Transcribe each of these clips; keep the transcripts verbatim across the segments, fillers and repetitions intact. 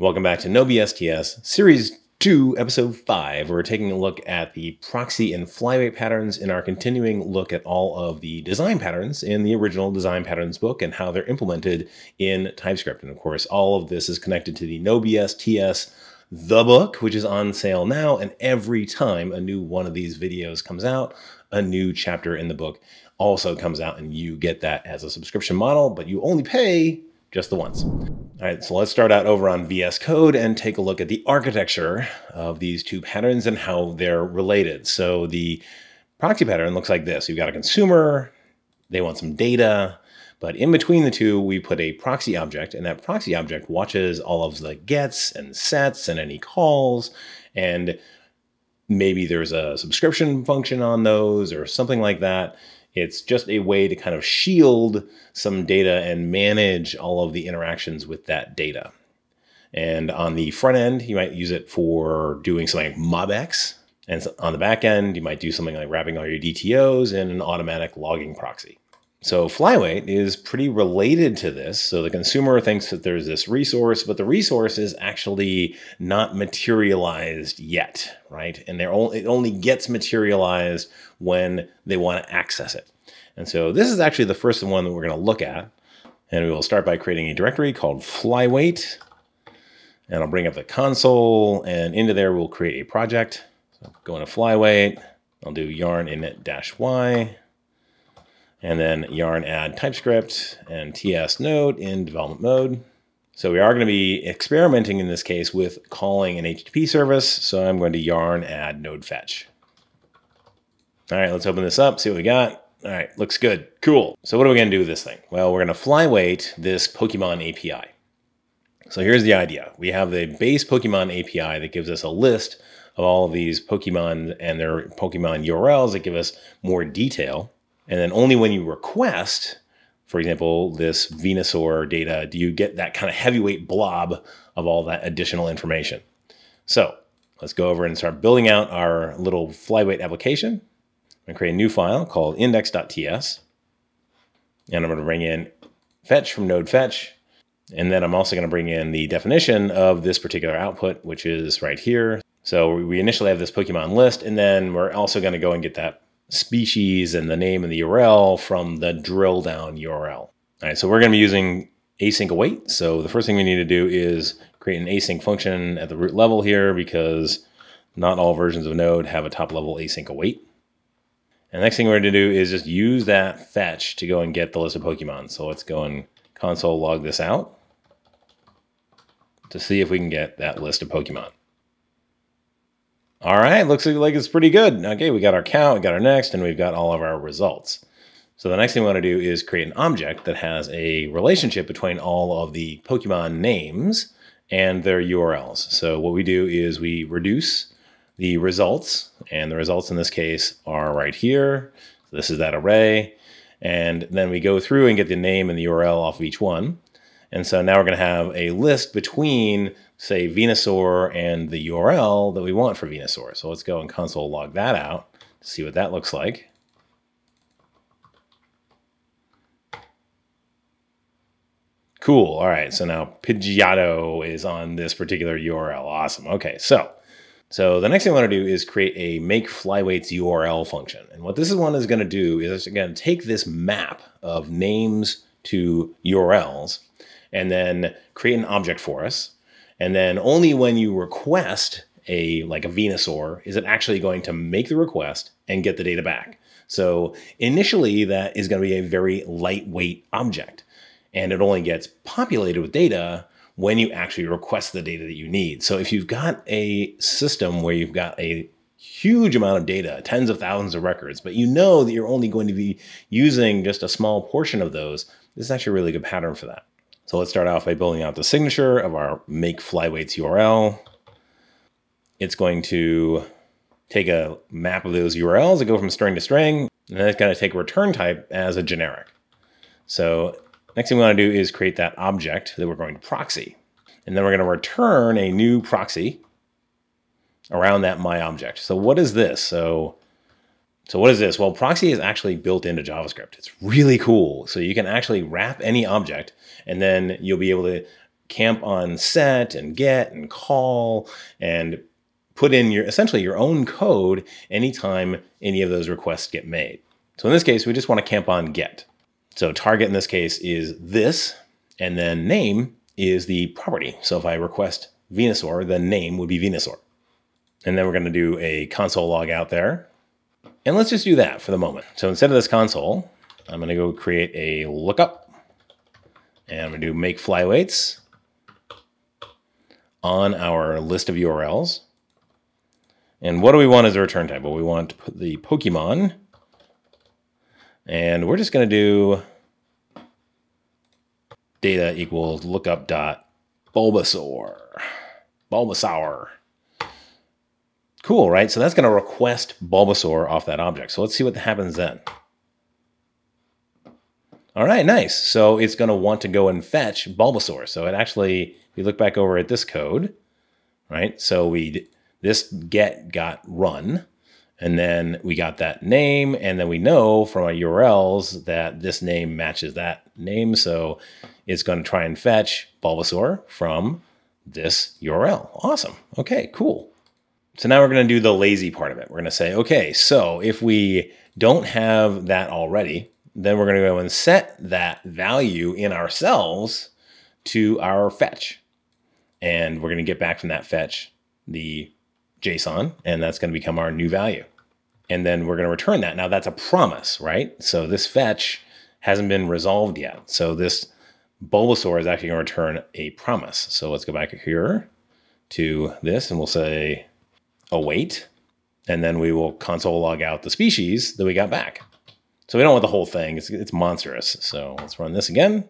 Welcome back to No B S T S, Series two, Episode five. We're taking a look at the proxy and flyweight patterns in our continuing look at all of the design patterns in the original design patterns book and how they're implemented in TypeScript. And of course, all of this is connected to the No B S T S, the book, which is on sale now. And every time a new one of these videos comes out, a new chapter in the book also comes out, and you get that as a subscription model, but you only pay just the once. All right, so let's start out over on V S Code and take a look at the architecture of these two patterns and how they're related. So the proxy pattern looks like this. You've got a consumer, they want some data, but in between the two, we put a proxy object, and that proxy object watches all of the gets and sets and any calls, and maybe there's a subscription function on those or something like that. It's just a way to kind of shield some data and manage all of the interactions with that data. And on the front end, you might use it for doing something like MobX. And on the back end, you might do something like wrapping all your D T Os in an automatic logging proxy. So Flyweight is pretty related to this. So the consumer thinks that there's this resource, but the resource is actually not materialized yet, right? And they're only, it only gets materialized when they want to access it. And so this is actually the first one that we're going to look at. And we will start by creating a directory called Flyweight. And I'll bring up the console, and into there we'll create a project. So go into Flyweight. I'll do yarn init-y. And then yarn add TypeScript and T S node in development mode. So we are going to be experimenting in this case with calling an H T T P service. So I'm going to yarn add node fetch. All right, let's open this up, see what we got. All right, looks good. Cool. So what are we going to do with this thing? Well, we're going to flyweight this Pokemon A P I. So here's the idea. We have the base Pokemon A P I that gives us a list of all of these Pokemon and their Pokemon U R Ls that give us more detail. And then only when you request, for example, this Venusaur data, do you get that kind of heavyweight blob of all that additional information. So let's go over and start building out our little flyweight application. I'm going to create a new file called index.ts. And I'm going to bring in fetch from node fetch. And then I'm also going to bring in the definition of this particular output, which is right here. So we initially have this Pokemon list, and then we're also going to go and get that species and the name and the U R L from the drill down U R L. All right, so we're going to be using async await. So the first thing we need to do is create an async function at the root level here, because not all versions of Node have a top level async await. And the next thing we're going to do is just use that fetch to go and get the list of Pokemon. So let's go and console log this out to see if we can get that list of Pokemon. All right, looks like it's pretty good. Okay, we got our count, we got our next, and we've got all of our results. So the next thing we want to do is create an object that has a relationship between all of the Pokemon names and their U R Ls. So what we do is we reduce the results, and the results in this case are right here. So this is that array. And then we go through and get the name and the U R L off of each one. And so now we're going to have a list between, say, Venusaur and the U R L that we want for Venusaur. So let's go and console log that out to see what that looks like. Cool. All right. So now Pidgeotto is on this particular U R L. Awesome. Okay. So, so the next thing I want to do is create a make flyweights U R L function. And what this one is going to do is it's going to take this map of names to U R Ls and then create an object for us. And then only when you request a, like a Venusaur, is it actually going to make the request and get the data back. So initially that is going to be a very lightweight object, and it only gets populated with data when you actually request the data that you need. So if you've got a system where you've got a huge amount of data, tens of thousands of records, but you know that you're only going to be using just a small portion of those, this is actually a really good pattern for that. So let's start off by building out the signature of our make flyweights U R L. It's going to take a map of those U R Ls that go from string to string, and then it's going to take a return type as a generic. So next thing we want to do is create that object that we're going to proxy. And then we're going to return a new proxy around that my object. So what is this? So So what is this? Well, proxy is actually built into JavaScript. It's really cool. So you can actually wrap any object, and then you'll be able to camp on set and get and call and put in your essentially your own code anytime any of those requests get made. So in this case, we just want to camp on get. So target in this case is this, and then name is the property. So if I request Venusaur, then name would be Venusaur. And then we're going to do a console log out there. And let's just do that for the moment. So instead of this console, I'm going to go create a lookup. And I'm going to do make flyweights on our list of U R Ls. And what do we want as a return type? Well, we want the Pokemon. And we're just going to do data equals lookup dot Bulbasaur. Bulbasaur. Cool, right? So that's going to request Bulbasaur off that object. So let's see what happens then. All right, nice. So it's going to want to go and fetch Bulbasaur. So it actually, if you look back over at this code, right? So we this get got run, and then we got that name, and then we know from our U R Ls that this name matches that name. So it's going to try and fetch Bulbasaur from this U R L. Awesome. Okay, cool. So now we're going to do the lazy part of it. We're going to say, okay, so if we don't have that already, then we're going to go and set that value in ourselves to our fetch. And we're going to get back from that fetch the JSON, and that's going to become our new value. And then we're going to return that. Now that's a promise, right? So this fetch hasn't been resolved yet. So this Bulbasaur is actually going to return a promise. So let's go back here to this, and we'll say await, and then we will console log out the species that we got back. So we don't want the whole thing. It's, it's monstrous. So let's run this again.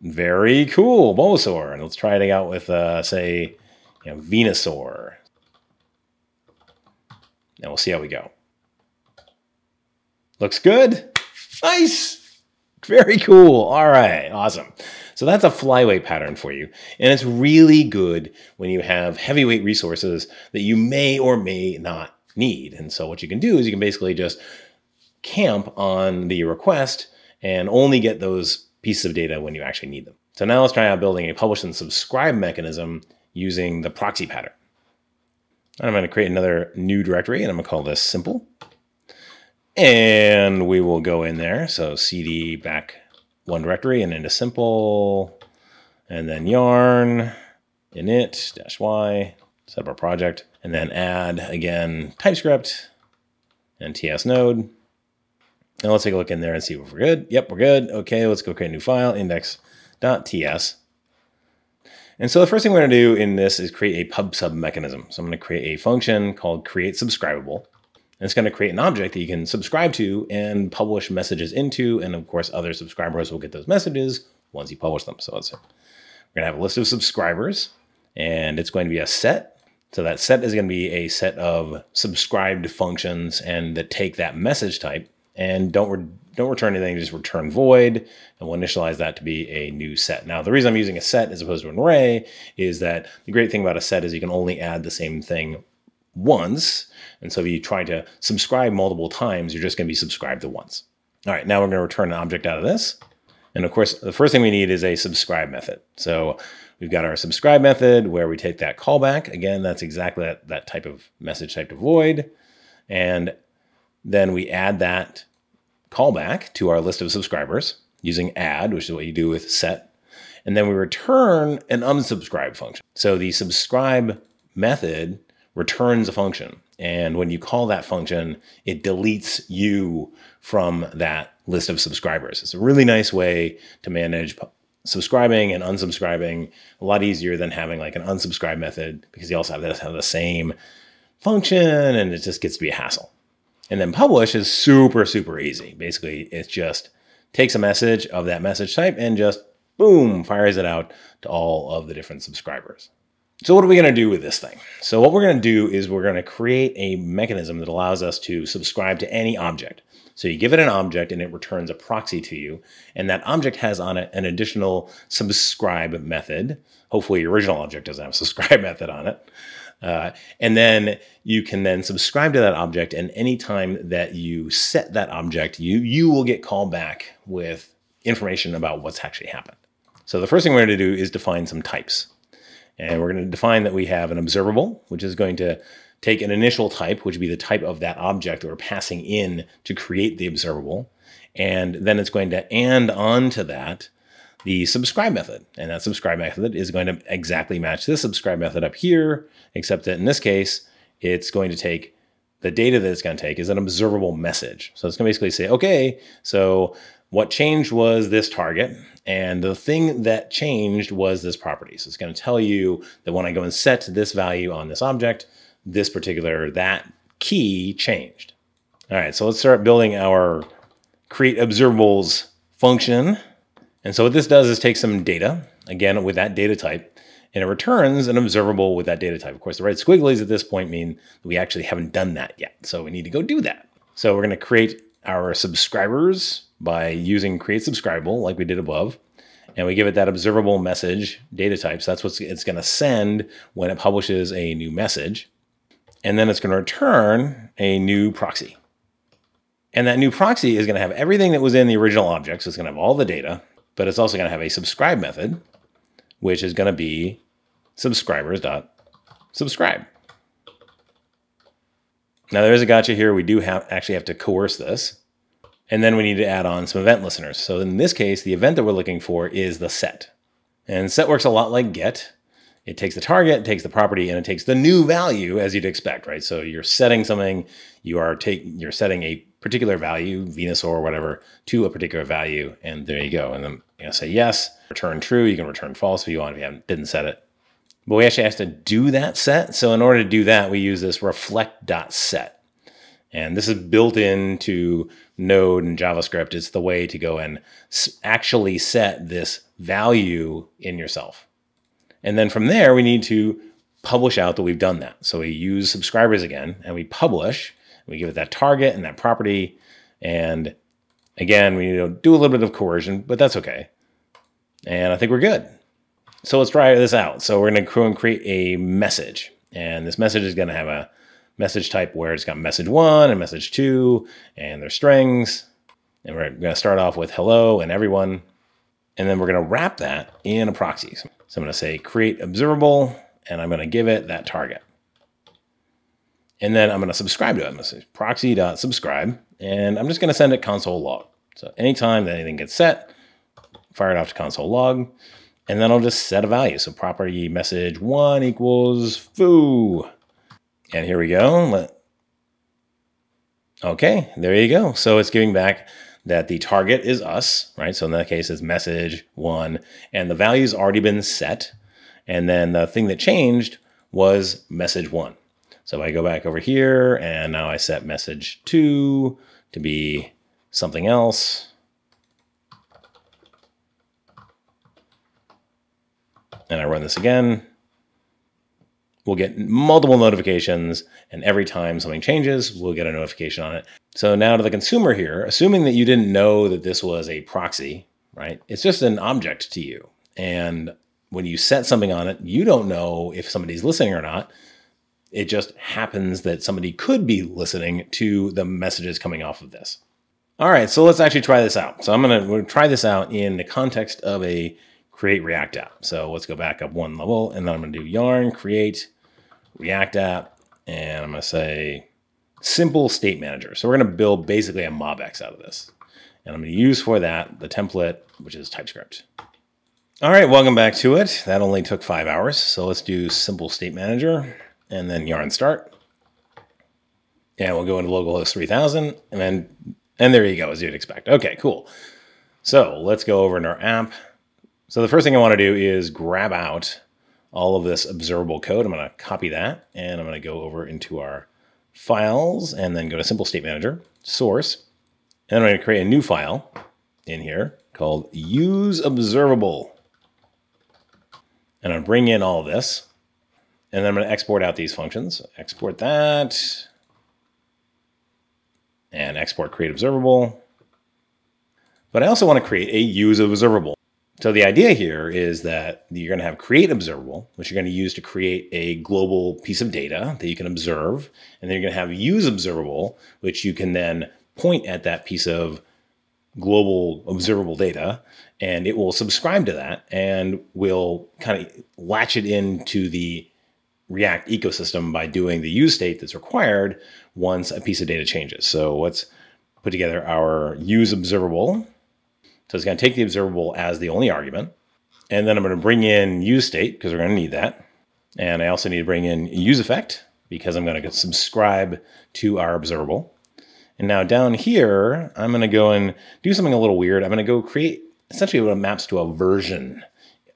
Very cool, Bulbasaur. And let's try it out with, uh, say, you know, Venusaur. And we'll see how we go. Looks good. Nice. Very cool. All right. Awesome. So that's a flyweight pattern for you. And it's really good when you have heavyweight resources that you may or may not need. And so what you can do is you can basically just camp on the request and only get those pieces of data when you actually need them. So now let's try out building a publish and subscribe mechanism using the proxy pattern. I'm going to create another new directory, and I'm going to call this simple. And we will go in there. So cd back one directory and into simple, and then yarn init dash y, set up our project, and then add again TypeScript and T S node. Now let's take a look in there and see if we're good. Yep, we're good. Okay, let's go create a new file, index.ts. And so the first thing we're going to do in this is create a pub sub mechanism. So I'm going to create a function called create subscribable. And it's going to create an object that you can subscribe to and publish messages into. And of course, other subscribers will get those messages once you publish them. So let's, we're going to have a list of subscribers, and it's going to be a set. So that set is going to be a set of subscribed functions, and that take that message type and don't, re don't return anything, just return void. And we'll initialize that to be a new set. Now, the reason I'm using a set as opposed to an array is that the great thing about a set is you can only add the same thing once. And so if you try to subscribe multiple times, you're just going to be subscribed to once. All right, now we're going to return an object out of this. And of course, the first thing we need is a subscribe method. So we've got our subscribe method where we take that callback. Again, that's exactly that, that type of message type to void. And then we add that callback to our list of subscribers using add, which is what you do with set. And then we return an unsubscribe function. So the subscribe method returns a function. And when you call that function, it deletes you from that list of subscribers. It's a really nice way to manage subscribing and unsubscribing, a lot easier than having like an unsubscribe method, because you also have, this, have the same function, and it just gets to be a hassle. And then publish is super, super easy. Basically, it just takes a message of that message type and just boom, fires it out to all of the different subscribers. So what are we going to do with this thing? So what we're going to do is we're going to create a mechanism that allows us to subscribe to any object. So you give it an object, and it returns a proxy to you. And that object has on it an additional subscribe method. Hopefully your original object doesn't have a subscribe method on it. Uh, and then you can then subscribe to that object. And anytime that you set that object, you, you will get called back with information about what's actually happened. So the first thing we're going to do is define some types. And we're going to define that we have an observable, which is going to take an initial type, which would be the type of that object that we're passing in to create the observable. And then it's going to and onto that the subscribe method. And that subscribe method is going to exactly match this subscribe method up here, except that in this case, it's going to take the data that it's going to take is an observable message. So it's going to basically say, okay, so what changed was this target, and the thing that changed was this property. So it's going to tell you that when I go and set this value on this object, this particular, that key changed. All right, so let's start building our create observables function. And so what this does is take some data, again, with that data type, and it returns an observable with that data type. Of course, the red squigglies at this point mean that we actually haven't done that yet. So we need to go do that. So we're going to create our subscribers by using create subscribable like we did above. And we give it that observable message data type. So that's what it's going to send when it publishes a new message. And then it's going to return a new proxy. And that new proxy is going to have everything that was in the original object. So it's going to have all the data, but it's also going to have a subscribe method, which is going to be subscribers.subscribe. Now there is a gotcha here. We do have actually have to coerce this. And then we need to add on some event listeners. So in this case, the event that we're looking for is the set. And set works a lot like get. It takes the target, it takes the property, and it takes the new value as you'd expect, right? So you're setting something, you are taking, you're setting a particular value, Venusaur or whatever, to a particular value, and there you go. And then you know, say yes, return true. You can return false if you want, if you haven't, didn't set it. But we actually have to do that set. So in order to do that, we use this reflect.set. And this is built into Node and JavaScript. It's the way to go and actually set this value in yourself. And then from there, we need to publish out that we've done that. So we use subscribers again, and we publish. We give it that target and that property. And again, we need to do a little bit of coercion, but that's okay. And I think we're good. So let's try this out. So we're going to create a message. And this message is going to have a message type where it's got message one and message two, and their strings. And we're going to start off with hello and everyone. And then we're going to wrap that in a proxy. So I'm going to say create observable, and I'm going to give it that target. And then I'm going to subscribe to it. I'm going to say proxy.subscribe, and I'm just going to send it console log. So anytime that anything gets set, fire it off to console log, and then I'll just set a value. So property message one equals foo. And here we go. Let, okay, there you go. So it's giving back that the target is us, right? So in that case, it's message one, and the value's already been set. And then the thing that changed was message one. So I go back over here, and now I set message two to be something else. And I run this again. We'll get multiple notifications, and every time something changes, we'll get a notification on it. So now to the consumer here, assuming that you didn't know that this was a proxy, right? It's just an object to you. And when you set something on it, you don't know if somebody's listening or not. It just happens that somebody could be listening to the messages coming off of this. All right, so let's actually try this out. So I'm going to try this out in the context of a Create React App. So let's go back up one level, and then I'm going to do yarn create React App, and I'm going to say simple state manager. So we're going to build basically a MobX out of this. And I'm going to use for that the template, which is TypeScript. All right, welcome back to it. That only took five hours. So let's do simple state manager. And then yarn start. And we'll go into localhost three thousand. And then, and there you go, as you'd expect. Okay, cool. So let's go over in our app. So the first thing I want to do is grab out all of this observable code. I'm going to copy that. And I'm going to go over into our files. And then go to simple state manager, source. And I'm going to create a new file in here called use observable. And I'm going to bring in all of this. And then I'm going to export out these functions. Export that. And export create observable. But I also want to create a use observable. So the idea here is that you're going to have create observable, which you're going to use to create a global piece of data that you can observe. And then you're going to have use observable, which you can then point at that piece of global observable data, and it will subscribe to that and will kind of latch it into the React ecosystem by doing the use state that's required once a piece of data changes. So let's put together our use observable. So it's going to take the observable as the only argument. And then I'm going to bring in use state because we're going to need that. And I also need to bring in use effect because I'm going to subscribe to our observable. And now down here, I'm going to go and do something a little weird. I'm going to go create essentially what maps to a version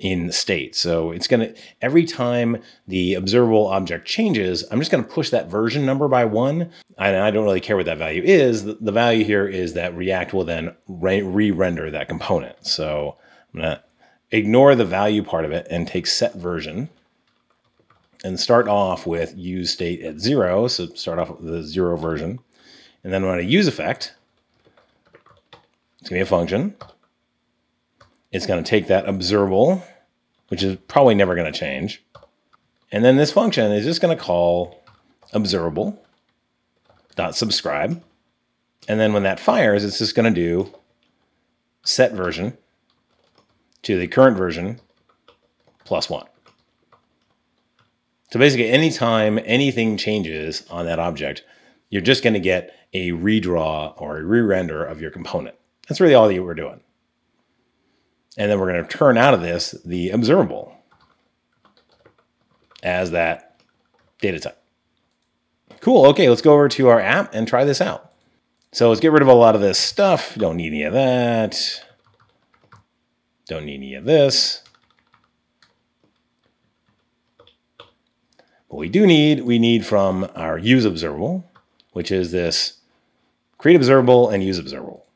in state. So it's going to, every time the observable object changes, I'm just going to push that version number by one. And I don't really care what that value is. The value here is that React will then re-render that component. So I'm going to ignore the value part of it and take set version and start off with use state at zero. So start off with the zero version. And then when I use effect, it's going to be a function. It's going to take that observable, which is probably never going to change. And then this function is just going to call observable.subscribe. And then when that fires, it's just going to do set version to the current version plus one. So basically, anytime anything changes on that object, you're just going to get a redraw or a re-render of your component. That's really all that we're doing. And then we're going to turn out of this the observable as that data type. Cool. Okay, let's go over to our app and try this out. So let's get rid of a lot of this stuff. Don't need any of that. Don't need any of this. What we do need, we need from our use observable, which is this create observable and use observable.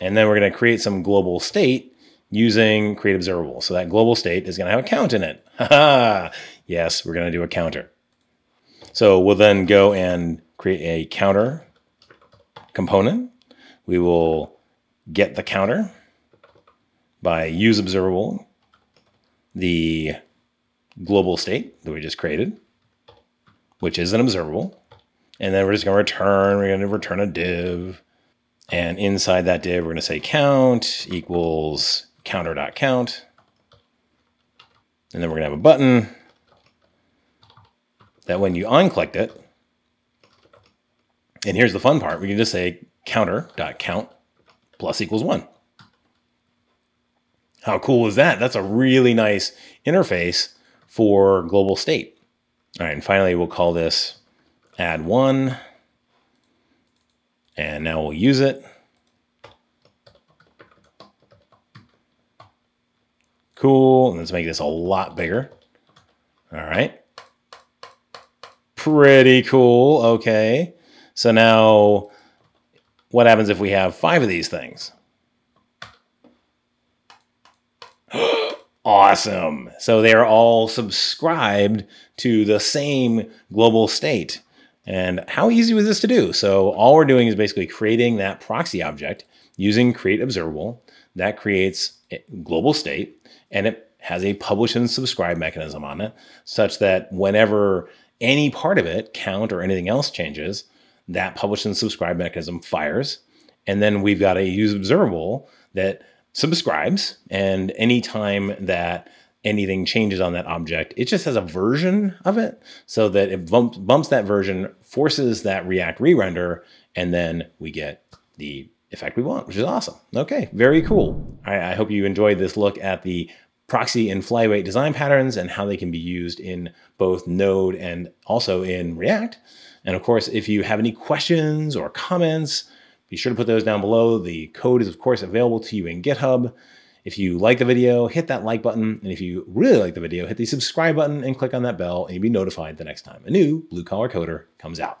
And then we're going to create some global state using create observable. So that global state is going to have a count in it. Haha. Yes, we're going to do a counter. So we'll then go and create a counter component. We will get the counter by use observable, the global state that we just created, which is an observable. And then we're just going to return, we're going to return a div. And inside that div, we're going to say count equals counter.count. And then we're going to have a button that when you onClicked it, and here's the fun part, we can just say counter.count plus equals one. How cool is that? That's a really nice interface for global state. All right, and finally, we'll call this add one, and now we'll use it. Cool, and let's make this a lot bigger. All right, pretty cool, okay. So now what happens if we have five of these things? Awesome, so they are all subscribed to the same global state. And how easy was this to do? So all we're doing is basically creating that proxy object using create observable that creates a global state, and it has a publish and subscribe mechanism on it such that whenever any part of it, count or anything else, changes, that publish and subscribe mechanism fires. And then we've got a use observable that subscribes, and anytime that anything changes on that object, it just has a version of it so that it bumps, bumps that version, forces that React re-render, and then we get the effect we want, which is awesome. Okay, very cool. All right, I hope you enjoyed this look at the proxy and flyweight design patterns and how they can be used in both Node and also in React. And of course, if you have any questions or comments, be sure to put those down below. The code is of course available to you in GitHub. If you like the video, hit that like button. And if you really like the video, hit the subscribe button and click on that bell, and you'll be notified the next time a new Blue Collar Coder comes out.